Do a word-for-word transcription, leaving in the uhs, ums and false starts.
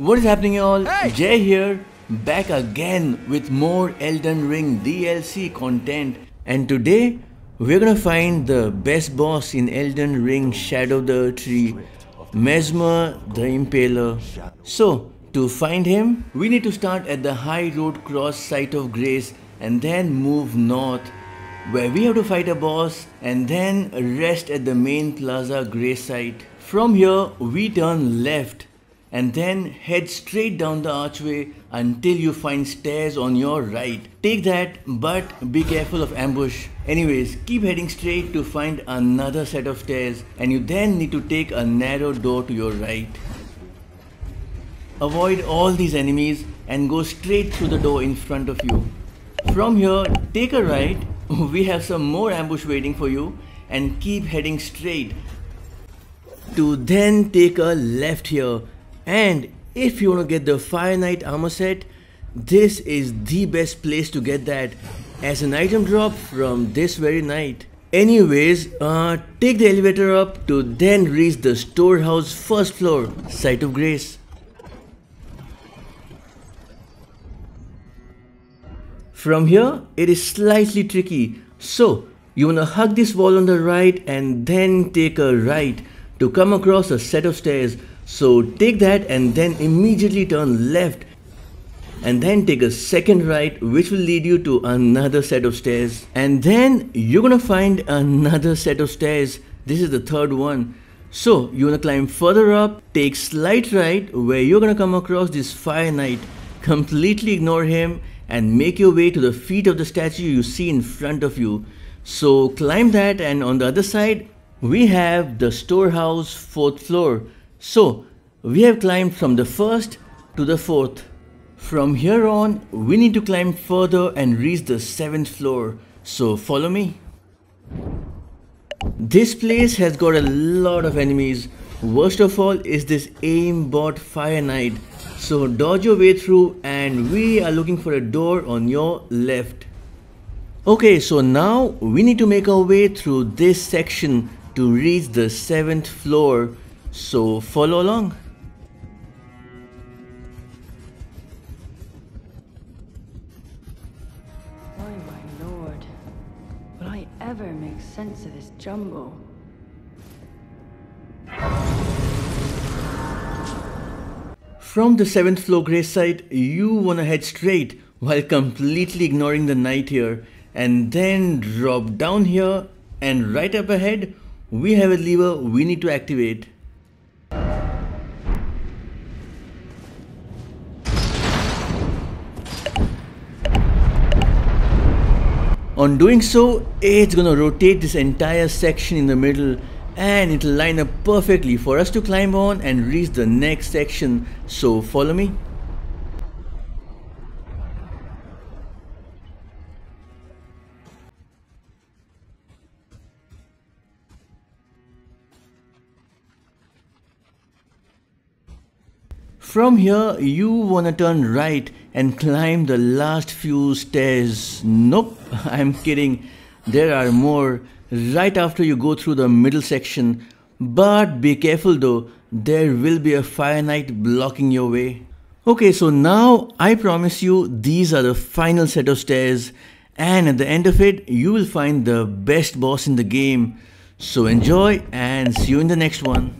What is happening y'all? Hey! Jay here, back again with more Elden Ring D L C content, and today we're gonna find the best boss in Elden Ring Shadow of the Erdtree, Messmer the Impaler. So to find him, we need to start at the high road cross Site of Grace and then move north, where we have to fight a boss and then rest at the main plaza Grace site. From here we turn left and then head straight down the archway until you find stairs on your right. Take that, but be careful of ambush. Anyways, keep heading straight to find another set of stairs, and you then need to take a narrow door to your right. Avoid all these enemies and go straight through the door in front of you. From here, take a right. We have some more ambush waiting for you, and keep heading straight to then take a left here. And if you want to get the Fire Knight armor set, this is the best place to get that as an item drop from this very night. Anyways, uh, take the elevator up to then reach the Storehouse first floor, Site of Grace. From here, it is slightly tricky, so you want to hug this wall on the right and then take a right to come across a set of stairs. So take that and then immediately turn left and then take a second right, which will lead you to another set of stairs, and then you're gonna find another set of stairs. This is the third one. So you wanna climb further up, take slight right, where you're gonna come across this Fire Knight. Completely ignore him and make your way to the feet of the statue you see in front of you. So climb that, and on the other side we have the Storehouse fourth floor. So we have climbed from the first to the fourth. From here on, we need to climb further and reach the seventh floor. So follow me. This place has got a lot of enemies. Worst of all is this aimbot Fire Knight. So dodge your way through, and we are looking for a door on your left. Okay, so now we need to make our way through this section to reach the seventh floor. So follow along. Oh my lord, will I ever make sense of this jumble? From the seventh floor Grace site, you wanna head straight while completely ignoring the knight here, and then drop down here, and right up ahead we have a lever we need to activate. On doing so, it's gonna rotate this entire section in the middle, and it'll line up perfectly for us to climb on and reach the next section. So follow me. From here, you wanna turn right and climb the last few stairs. Nope, I'm kidding. There are more right after you go through the middle section. But be careful though, there will be a Fire Knight blocking your way. Okay, so now I promise you these are the final set of stairs, and at the end of it you will find the best boss in the game. So enjoy, and see you in the next one.